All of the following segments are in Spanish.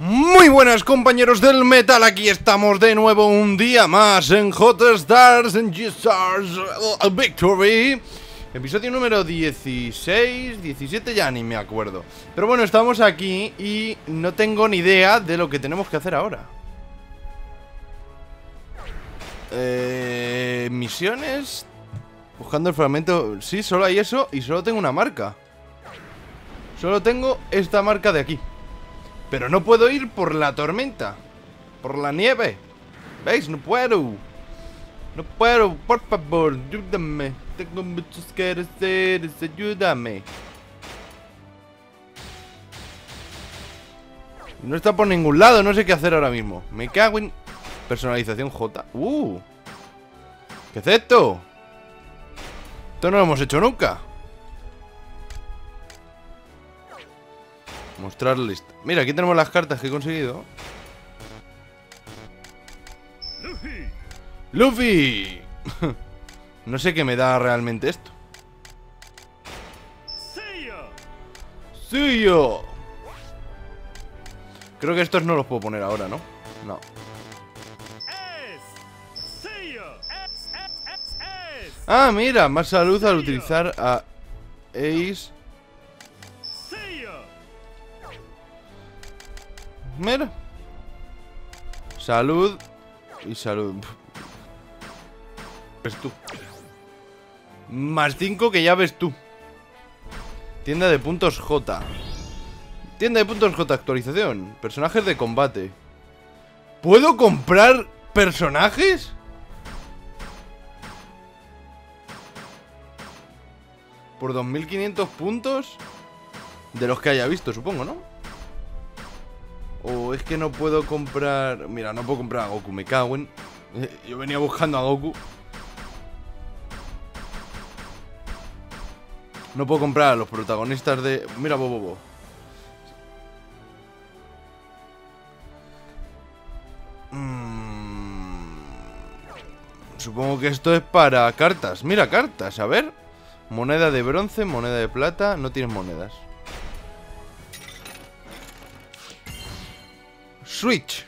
Muy buenas compañeros del metal, aquí estamos de nuevo un día más en G-Stars, en G-Stars Victory. Episodio número 16, 17 ya ni me acuerdo. Pero bueno, estamos aquí y no tengo ni idea de lo que tenemos que hacer ahora. Misiones, buscando el fragmento, sí, solo hay eso y solo tengo una marca. Solo tengo esta marca de aquí. Pero no puedo ir por la tormenta, por la nieve. ¿Veis? No puedo. No puedo, por favor, ayúdame. Tengo muchos que hacer, ayúdame. No está por ningún lado, no sé qué hacer ahora mismo. Me cago en... Personalización J. ¿Qué es esto? Esto no lo hemos hecho nunca. Mostrar lista. Mira, aquí tenemos las cartas que he conseguido. ¡Luffy! No sé qué me da realmente esto. ¡Suyo! Creo que estos no los puedo poner ahora, ¿no? No. Ah, mira, más salud al utilizar a Ace. Mira. Salud y salud. Ves tú. Más 5 que ya ves tú. Tienda de puntos J. Tienda de puntos J, actualización. Personajes de combate. ¿Puedo comprar personajes? Por 2500 puntos. De los que haya visto, supongo, ¿no? O es que no puedo comprar... Mira, no puedo comprar a Goku, me cago en... Yo venía buscando a Goku. No puedo comprar a los protagonistas de... Mira, Bobobo. Supongo que esto es para cartas. Mira, cartas, a ver. Moneda de bronce, moneda de plata. No tienes monedas. Switch.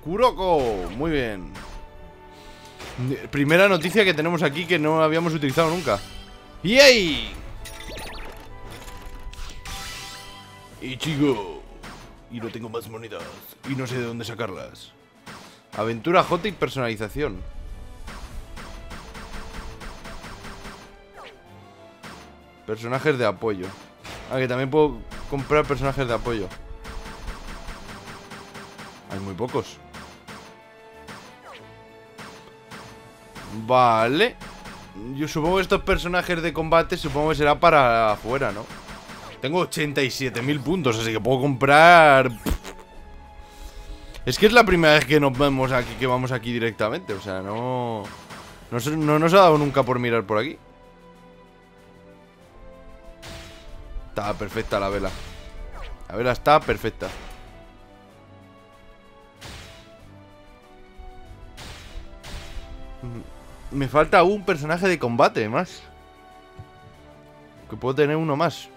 Kuroko. Muy bien. Primera noticia que tenemos aquí que no habíamos utilizado nunca. ¡Yay! Ichigo. Y no tengo más monedas. Y no sé de dónde sacarlas. Aventura J y personalización. Personajes de apoyo. Ah, que también puedo comprar personajes de apoyo. Hay muy pocos. Vale. Yo supongo que estos personajes de combate supongo que será para afuera, ¿no? Tengo 87.000 puntos, así que puedo comprar... Es que es la primera vez que nos vemos aquí, que vamos aquí directamente. O sea, no nos ha dado nunca por mirar por aquí. Está perfecta la vela. La vela está perfecta. Me falta un personaje de combate más. Que puedo tener uno más.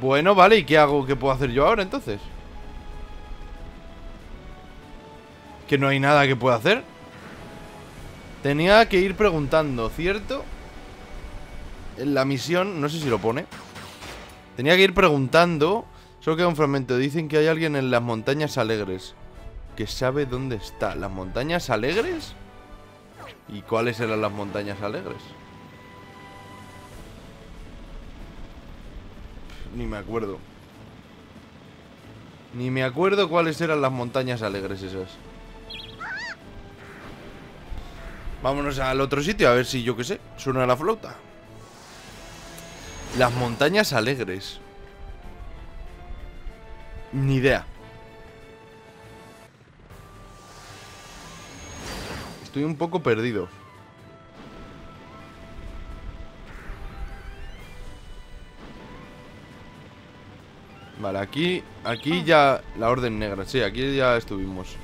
Bueno, vale, ¿y qué hago? ¿Qué puedo hacer yo ahora entonces? Que no hay nada que pueda hacer. Tenía que ir preguntando, ¿cierto? En la misión, no sé si lo pone. Tenía que ir preguntando. Solo queda un fragmento. Dicen que hay alguien en las montañas alegres que sabe dónde está. ¿Las montañas alegres? ¿Y cuáles eran las montañas alegres? Ni me acuerdo. Ni me acuerdo cuáles eran las montañas alegres esas. Vámonos al otro sitio a ver si, yo qué sé, suena la flauta. Las montañas alegres. Ni idea. Estoy un poco perdido. Vale, aquí ya la Orden Negra. Sí, aquí ya estuvimos.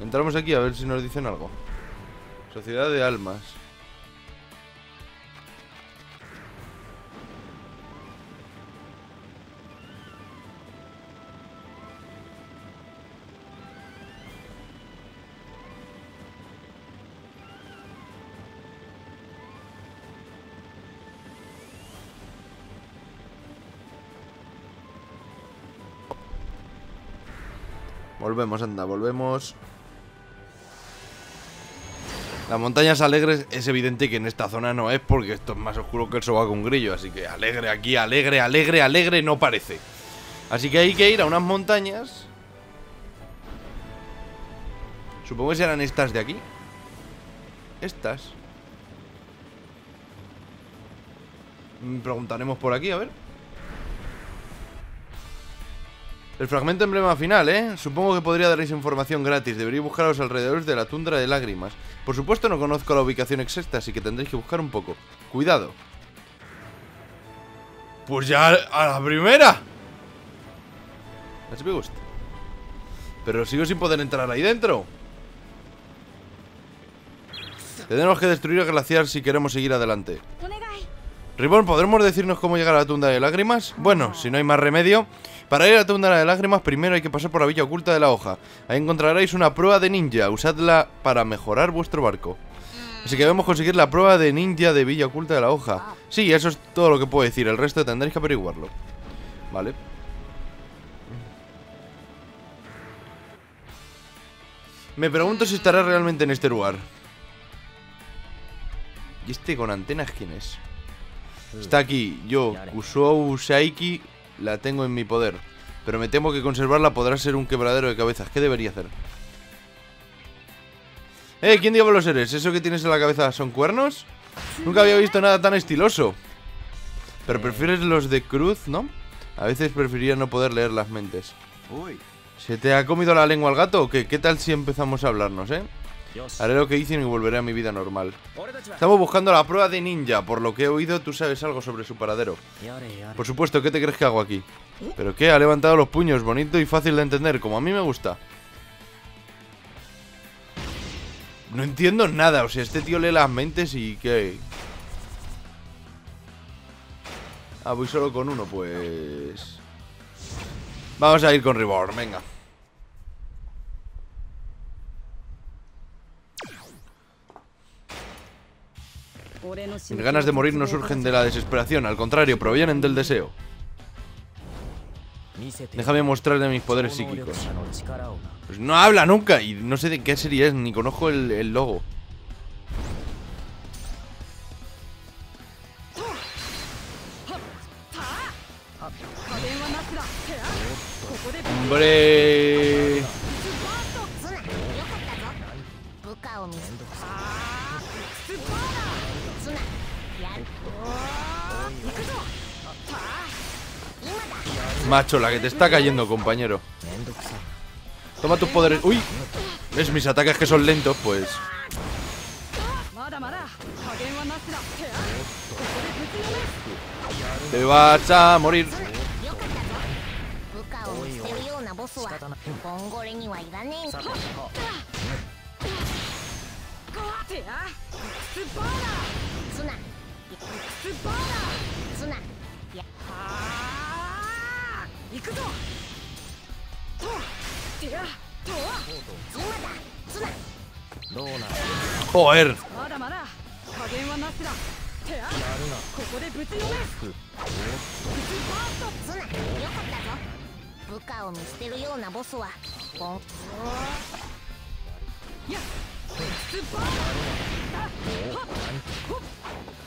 Entramos aquí a ver si nos dicen algo. Sociedad de almas. Volvemos, anda, volvemos. Las montañas alegres es evidente que en esta zona no es, porque esto es más oscuro que el sobaco un grillo. Así que alegre aquí, alegre, alegre, alegre no parece. Así que hay que ir a unas montañas. Supongo que serán estas de aquí. Estas. Preguntaremos por aquí, a ver. El fragmento emblema final, ¿eh? Supongo que podría daros información gratis. Debería buscar a los alrededores de la tundra de lágrimas. Por supuesto no conozco la ubicación exacta, así que tendréis que buscar un poco. ¡Cuidado! ¡Pues ya a la primera! Así me gusta. Pero sigo sin poder entrar ahí dentro. Tendremos que destruir el glaciar si queremos seguir adelante. Reborn, ¿podremos decirnos cómo llegar a la tundra de lágrimas? Bueno, si no hay más remedio. Para ir a la tundra de lágrimas primero hay que pasar por la villa oculta de la hoja. Ahí encontraréis una prueba de ninja. Usadla para mejorar vuestro barco. Así que debemos conseguir la prueba de ninja de villa oculta de la hoja. Sí, eso es todo lo que puedo decir. El resto tendréis que averiguarlo. Vale. Me pregunto si estará realmente en este lugar. ¿Y este con antenas quién es? Está aquí, yo, Kusuo Saiki, la tengo en mi poder. Pero me temo que conservarla podrá ser un quebradero de cabezas. ¿Qué debería hacer? ¿Quién diablos eres? ¿Eso que tienes en la cabeza son cuernos? Nunca había visto nada tan estiloso. Pero prefieres los de cruz, ¿no? A veces preferiría no poder leer las mentes. ¿Se te ha comido la lengua al gato o qué? ¿Qué tal si empezamos a hablarnos, eh? Haré lo que dicen y volveré a mi vida normal. Estamos buscando la prueba de ninja. Por lo que he oído, tú sabes algo sobre su paradero. Por supuesto, ¿qué te crees que hago aquí? ¿Pero qué? Ha levantado los puños. Bonito y fácil de entender, como a mí me gusta. No entiendo nada. O sea, este tío lee las mentes y... ¿qué? Ah, voy solo con uno, pues... Vamos a ir con Reborn, venga. Mis ganas de morir no surgen de la desesperación, al contrario, provienen del deseo. Déjame mostrarle mis poderes psíquicos. Pues no habla nunca y no sé de qué serie es, ni conozco el logo. ¡Hombre! Macho, la que te está cayendo, compañero. Toma tus poderes. ¡Uy! ¿Ves mis ataques que son lentos? Pues... te vas a morir. Joder.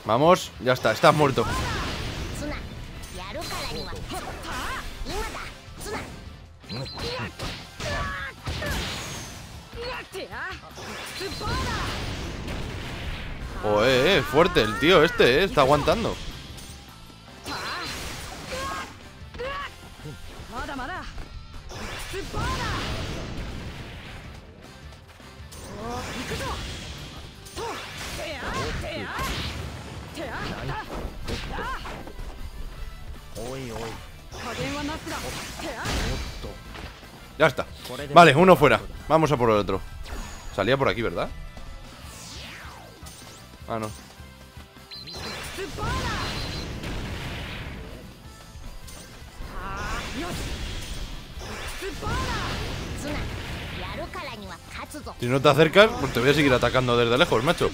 Vamos, ya está, estás muerto. Oh, fuerte el tío este, está aguantando. Ya está. Vale, uno fuera. Vamos a por el otro. Salía por aquí, ¿verdad? Ah, no. Si no te acercas, pues te voy a seguir atacando desde lejos, macho.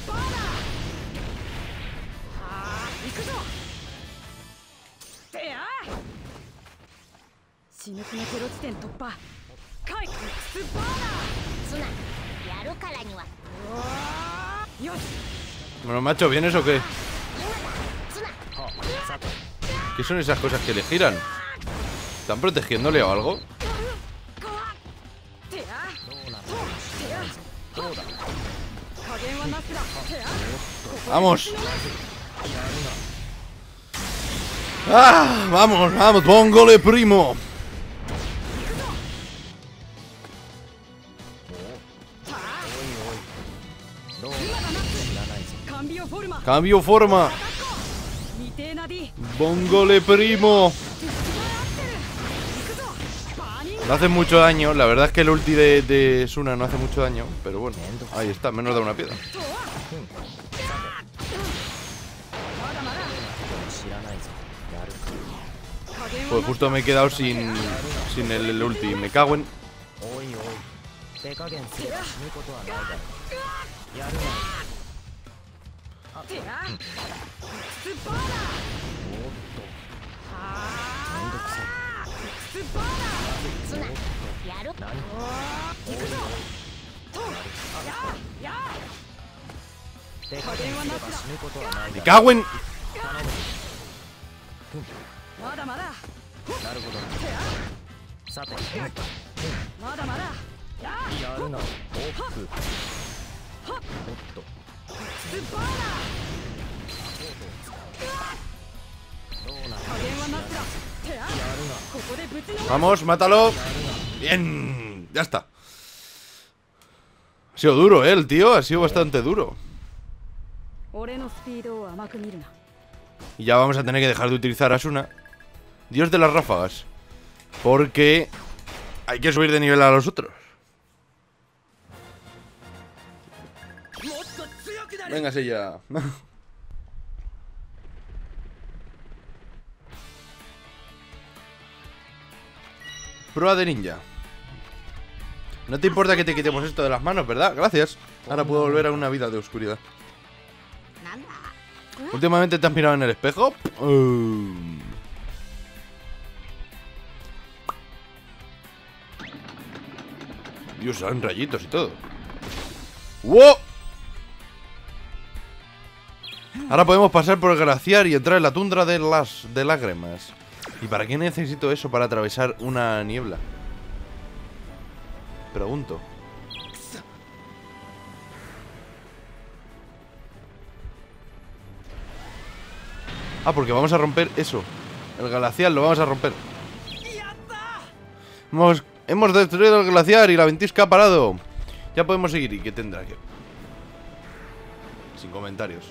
Bueno, macho, ¿vienes o qué? ¿Qué son esas cosas que le giran? ¿Están protegiéndole o algo? ¡Vamos! ¡Ah! ¡Vamos, vamos! ¡Vongola Primo! ¡Cambio forma! ¡Vongola Primo! No hace mucho daño, la verdad es que el ulti de Tsuna no hace mucho daño, pero bueno, ahí está, menos da una piedra. Pues justo me he quedado sin el ulti, me cago en... Me cago en... Vamos, mátalo. Bien, ya está. Ha sido duro, el tío, ha sido bastante duro. Y ya vamos a tener que dejar de utilizar a Asuna, dios de las ráfagas, porque hay que subir de nivel a los otros. Véngase ya. Prueba de ninja. No te importa que te quitemos esto de las manos, ¿verdad? Gracias. Ahora puedo volver a una vida de oscuridad. ¿Últimamente te has mirado en el espejo? Dios, salen rayitos y todo. ¡Wow! Ahora podemos pasar por el glaciar y entrar en la tundra de lágrimas. ¿Y para qué necesito eso para atravesar una niebla? Pregunto. Ah, porque vamos a romper eso. El glaciar lo vamos a romper. Hemos destruido el glaciar y la ventisca ha parado. Ya podemos seguir. ¿Y qué tendrá que...? Sin comentarios.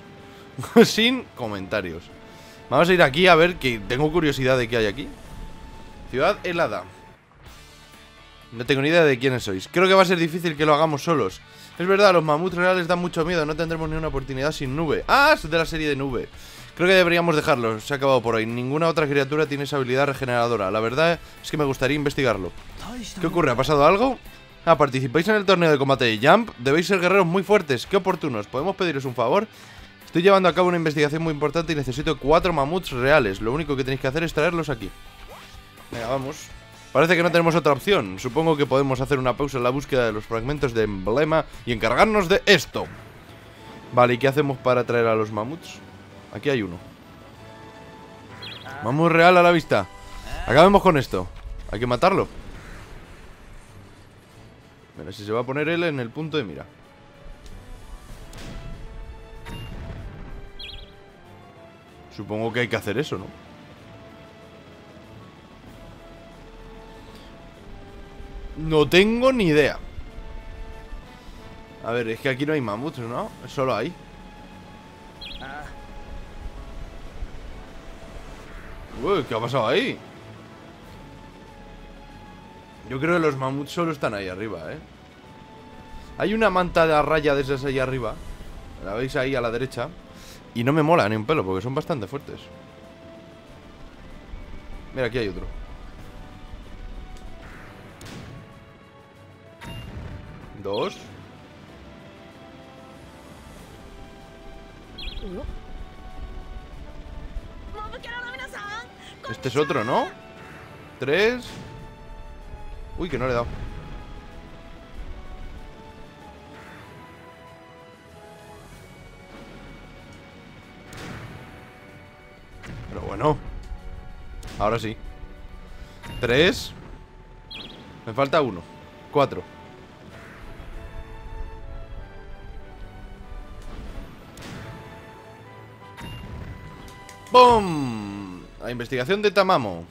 Sin comentarios. Vamos a ir aquí a ver, que tengo curiosidad de qué hay aquí. Ciudad helada. No tengo ni idea de quiénes sois. Creo que va a ser difícil que lo hagamos solos. Es verdad, los mamuts reales dan mucho miedo. No tendremos ni una oportunidad sin Nube. Ah, es de la serie de Nube. Creo que deberíamos dejarlo. Se ha acabado por ahí. Ninguna otra criatura tiene esa habilidad regeneradora. La verdad es que me gustaría investigarlo. ¿Qué ocurre? ¿Ha pasado algo? Ah, participáis en el torneo de combate de Jump. Debéis ser guerreros muy fuertes. Qué oportunos. ¿Podemos pediros un favor? Estoy llevando a cabo una investigación muy importante y necesito 4 mamuts reales. Lo único que tenéis que hacer es traerlos aquí. Venga, vamos. Parece que no tenemos otra opción. Supongo que podemos hacer una pausa en la búsqueda de los fragmentos de emblema y encargarnos de esto. Vale, ¿y qué hacemos para traer a los mamuts? Aquí hay uno. Mamut real a la vista. Acabemos con esto. Hay que matarlo. Mira, si se va a poner él en el punto de mira. Supongo que hay que hacer eso, ¿no? No tengo ni idea. A ver, es que aquí no hay mamuts, ¿no? Solo hay. Uy, ¿qué ha pasado ahí? Yo creo que los mamuts solo están ahí arriba, ¿eh? Hay una manta de raya de esas ahí arriba. La veis ahí a la derecha. Y no me mola ni un pelo, porque son bastante fuertes. Mira, aquí hay otro. Dos. Este es otro, ¿no? Tres. Uy, que no le he dado. Pero bueno, ahora sí. Tres. Me falta uno. Cuatro. ¡Bum! La investigación de Tamamo.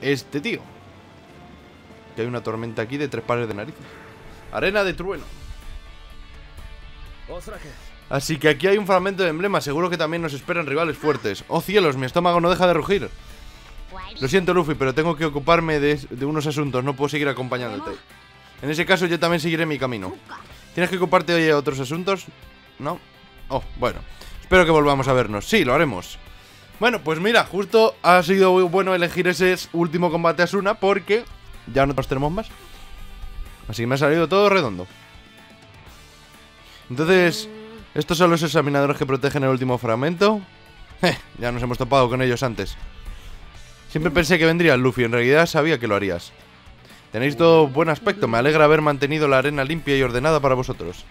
Este tío. Que hay una tormenta aquí de tres pares de narices. Arena de trueno. Así que aquí hay un fragmento de emblema. Seguro que también nos esperan rivales fuertes. ¡Oh cielos! Mi estómago no deja de rugir. Lo siento, Luffy, pero tengo que ocuparme de unos asuntos. No puedo seguir acompañándote. En ese caso yo también seguiré mi camino. ¿Tienes que ocuparte de otros asuntos? ¿No? Oh, bueno. Espero que volvamos a vernos. Sí, lo haremos. Bueno, pues mira, justo ha sido muy bueno elegir ese último combate a Asuna, porque ya no nos tenemos más. Así que me ha salido todo redondo. Entonces, ¿estos son los examinadores que protegen el último fragmento? Ya nos hemos topado con ellos antes. Siempre pensé que vendría Luffy, en realidad sabía que lo harías. Tenéis todo buen aspecto, me alegra haber mantenido la arena limpia y ordenada para vosotros.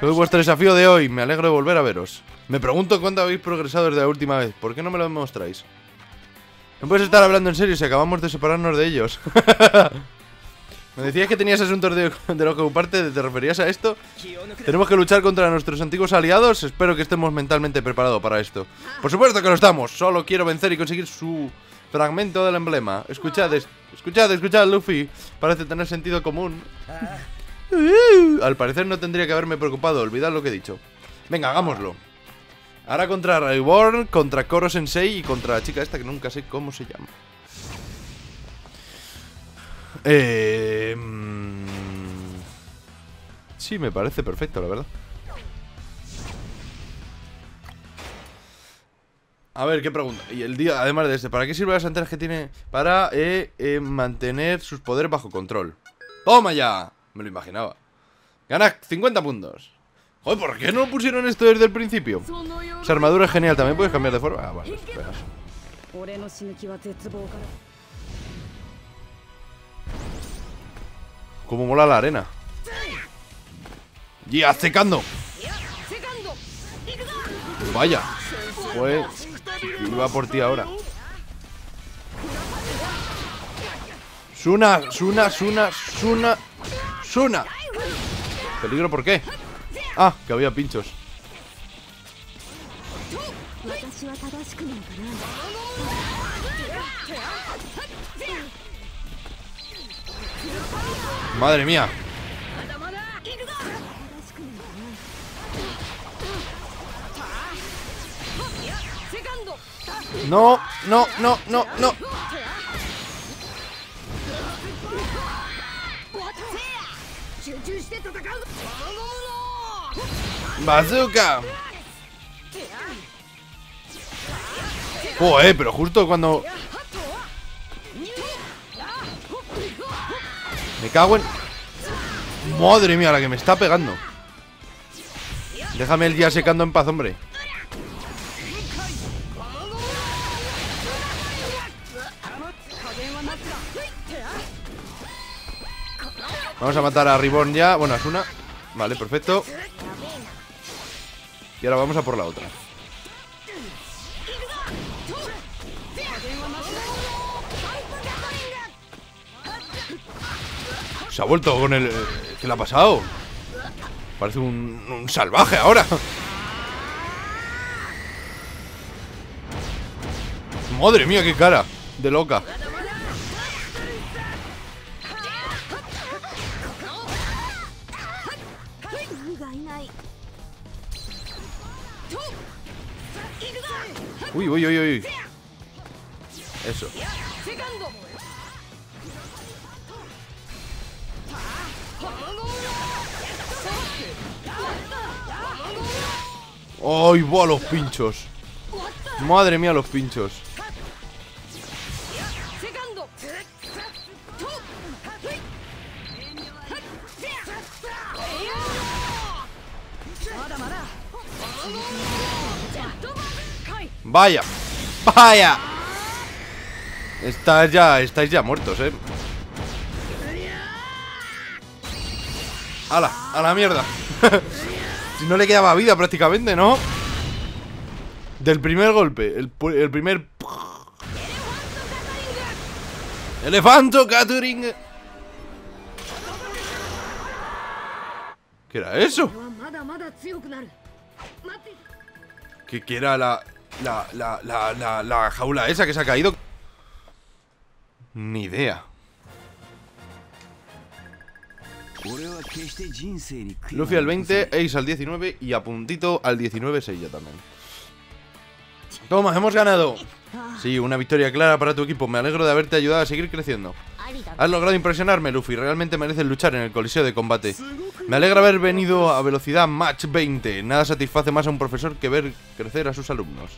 Soy vuestro desafío de hoy, me alegro de volver a veros. Me pregunto cuánto habéis progresado desde la última vez, ¿por qué no me lo mostráis? No puedes estar hablando en serio si acabamos de separarnos de ellos. Me decías que tenías asuntos de los que ocuparte, ¿te referías a esto? ¿Tenemos que luchar contra nuestros antiguos aliados? Espero que estemos mentalmente preparados para esto. Por supuesto que lo estamos, solo quiero vencer y conseguir su fragmento del emblema. Escuchad, escuchad, Luffy, parece tener sentido común. Al parecer no tendría que haberme preocupado, olvidad lo que he dicho. Venga, hagámoslo. Ahora contra Reborn, contra Coro Sensei y contra la chica esta que nunca sé cómo se llama. Sí, me parece perfecto, la verdad. A ver, ¿qué pregunta? Y el día, además de este, ¿para qué sirven las antenas que tiene? Para mantener sus poderes bajo control. ¡Toma ya! Me lo imaginaba. Ganas 50 puntos. Joder, ¿por qué no pusieron esto desde el principio? Esa armadura es genial, también puedes cambiar de forma. Ah, vale, espera. Como mola la arena. ¡Ya, secando! Vaya. Pues iba por ti ahora. Tsuna, Tsuna, Tsuna, Tsuna, Tsuna. ¿Peligro por qué? Ah, que había pinchos. Madre mía. No, no, no, no, no. ¡Bazooka! Joder, pero justo cuando... Me cago en... Madre mía, la que me está pegando. Déjame el día secando en paz, hombre. Vamos a matar a Reborn ya. Bueno, Asuna. Vale, perfecto. Y ahora vamos a por la otra. Se ha vuelto con el... ¿Qué le ha pasado? Parece un salvaje ahora. Madre mía, qué cara de loca. Uy, uy, uy, uy. Eso. ¡Ay, va los pinchos! Madre mía, los pinchos. Vaya, vaya. Estáis ya muertos, eh. ¡Hala! ¡A la mierda! Si no le quedaba vida prácticamente, ¿no? Del primer golpe, el primer... ¡Elefanto Catering! ¿Qué era eso? ¿Qué era la jaula esa que se ha caído? Ni idea. Luffy al 20, Ace al 19 y a puntito al 19 Seiya también. Toma, hemos ganado. Sí, una victoria clara para tu equipo. Me alegro de haberte ayudado a seguir creciendo. Has logrado impresionarme, Luffy. Realmente mereces luchar en el coliseo de combate. Me alegra haber venido a velocidad Mach 20. Nada satisface más a un profesor que ver crecer a sus alumnos.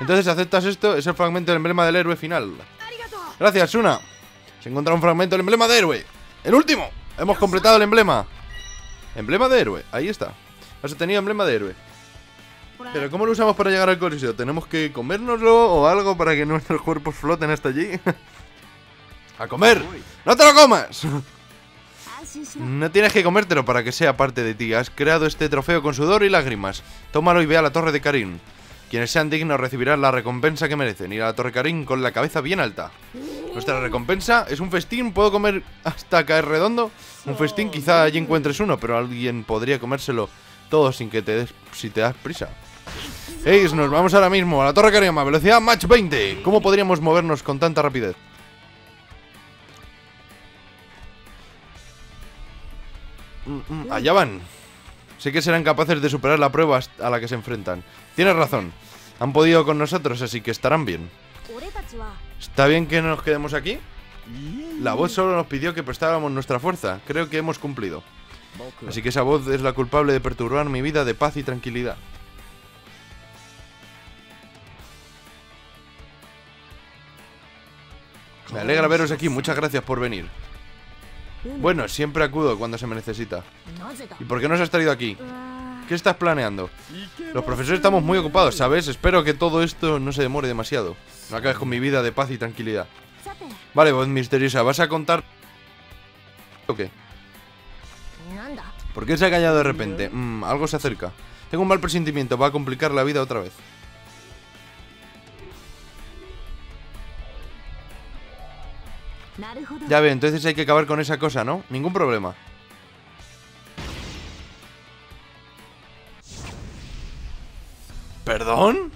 Entonces, ¿aceptas esto? Es el fragmento del emblema del héroe final. Gracias, Tsuna. Se encuentra un fragmento del emblema de héroe. ¡El último! ¡Hemos completado el emblema! Emblema de héroe, ahí está. Has obtenido emblema de héroe. Pero ¿cómo lo usamos para llegar al coliseo? ¿Tenemos que comérnoslo o algo para que nuestros cuerpos floten hasta allí? ¡A comer! ¡No te lo comas! No tienes que comértelo para que sea parte de ti. Has creado este trofeo con sudor y lágrimas. Tómalo y ve a la torre de Karin. Quienes sean dignos recibirán la recompensa que merecen. Ir a la torre Karin con la cabeza bien alta. Nuestra recompensa es un festín. ¿Puedo comer hasta caer redondo? Un festín, quizá allí encuentres uno, pero alguien podría comérselo todo sin que si te das prisa. Ace, nos vamos ahora mismo a la torre Karin. Velocidad Mach 20. ¿Cómo podríamos movernos con tanta rapidez? Allá van. Sé que serán capaces de superar la prueba a la que se enfrentan. Tienes razón. Han podido con nosotros, así que estarán bien. ¿Está bien que nos quedemos aquí? La voz solo nos pidió que prestáramos nuestra fuerza. Creo que hemos cumplido. Así que esa voz es la culpable de perturbar mi vida de paz y tranquilidad. Me alegra veros aquí. Muchas gracias por venir. Bueno, siempre acudo cuando se me necesita. ¿Y por qué nos has traído aquí? ¿Qué estás planeando? Los profesores estamos muy ocupados, ¿sabes? Espero que todo esto no se demore demasiado. No acabes con mi vida de paz y tranquilidad. Vale, voz misteriosa, ¿vas a contar o qué? ¿Por qué se ha callado de repente? Algo se acerca. Tengo un mal presentimiento, va a complicar la vida otra vez. Ya veo, entonces hay que acabar con esa cosa, ¿no? Ningún problema. ¿Perdón?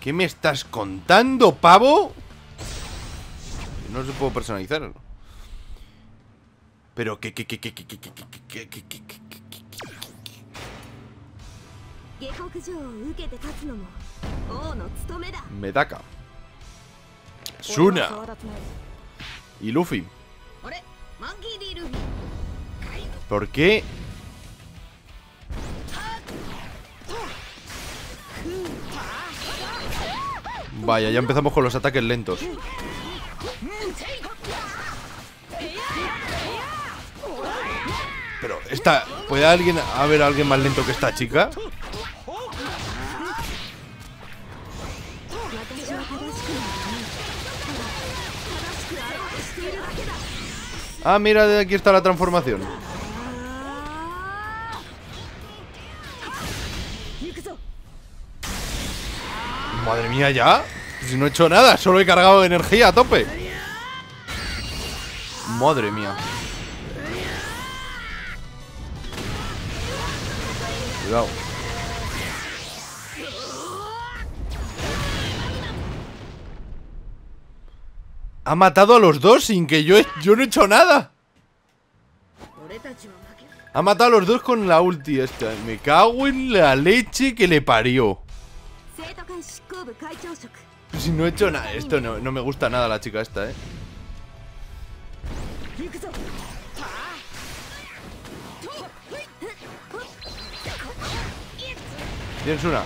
¿Qué me estás contando, pavo? No se puedo personalizar. Pero Medaka, Tsuna y Luffy. ¿Por qué? Vaya, ya empezamos con los ataques lentos. Pero esta... ¿Puede alguien haber alguien más lento que esta chica? Ah, mira, de aquí está la transformación. Madre mía, ya. Si no he hecho nada, solo he cargado energía a tope. Madre mía. Cuidado. Ha matado a los dos sin que yo no he hecho nada. Ha matado a los dos con la ulti esta. Me cago en la leche que le parió. Si no he hecho nada. Esto no me gusta nada la chica esta, eh. Bien, Tsuna.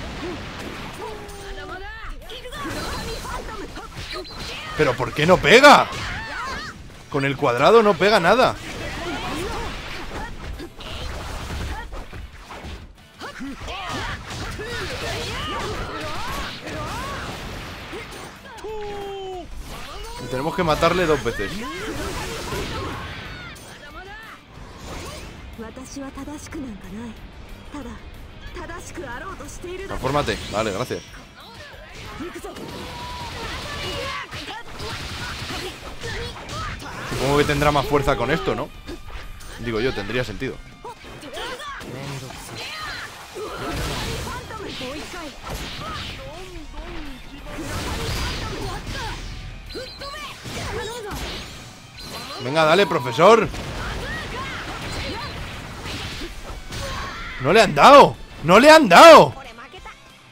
¿Pero por qué no pega? Con el cuadrado no pega nada. Y tenemos que matarle dos veces. Transfórmate. Vale, gracias. Supongo que tendrá más fuerza con esto, ¿no? Digo yo, tendría sentido. Venga, dale, profesor. No le han dado. ¡No le han dado!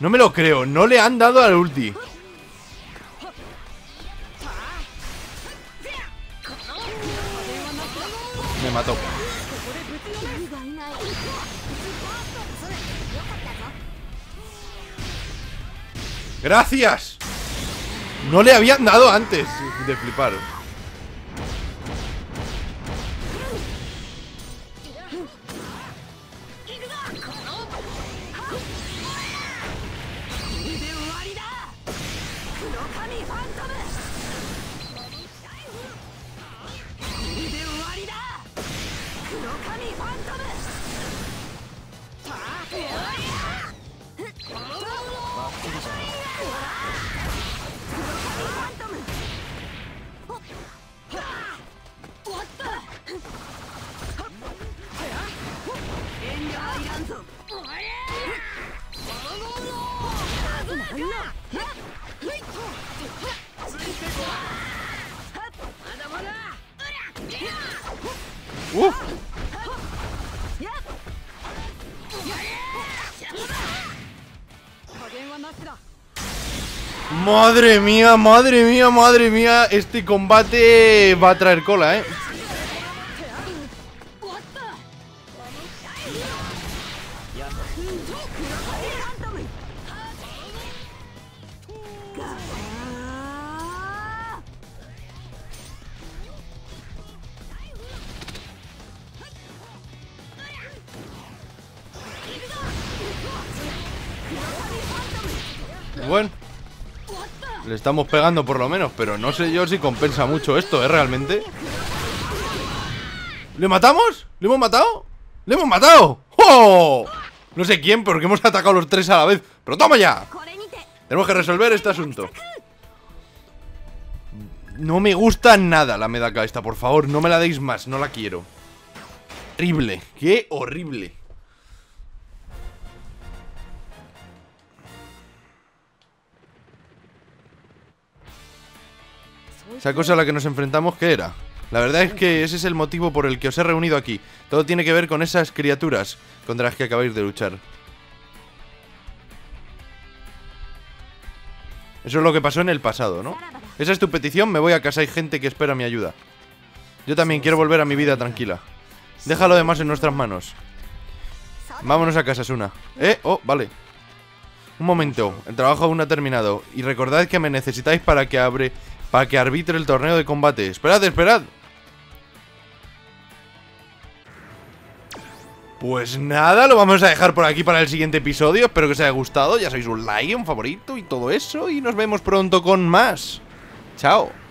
No me lo creo, no le han dado al ulti. Me mató. ¡Gracias! No le habían dado antes de flipar. ¡Uf! ¡Madre mía, madre mía, madre mía! Este combate va a traer cola, ¿eh? Bueno, le estamos pegando por lo menos, pero no sé yo si compensa mucho esto, ¿eh? Realmente. ¿Le matamos? ¿Le hemos matado? ¡Le hemos matado! ¡Oh! No sé quién, porque hemos atacado los tres a la vez. ¡Pero toma ya! Tenemos que resolver este asunto. No me gusta nada la Medaka esta, por favor. No me la deis más, no la quiero. Horrible, qué horrible. Esa cosa a la que nos enfrentamos, ¿qué era? La verdad es que ese es el motivo por el que os he reunido aquí. Todo tiene que ver con esas criaturas contra las que acabáis de luchar. Eso es lo que pasó en el pasado, ¿no? Esa es tu petición, me voy a casa, hay gente que espera mi ayuda. Yo también quiero volver a mi vida tranquila. Deja lo demás en nuestras manos. Vámonos a casa, Asuna. Oh, vale. Un momento, el trabajo aún no ha terminado. Y recordad que me necesitáis para que arbitre el torneo de combate. ¡Esperad, esperad! Pues nada, lo vamos a dejar por aquí para el siguiente episodio. Espero que os haya gustado. Ya sabéis, un like, un favorito y todo eso. Y nos vemos pronto con más. ¡Chao!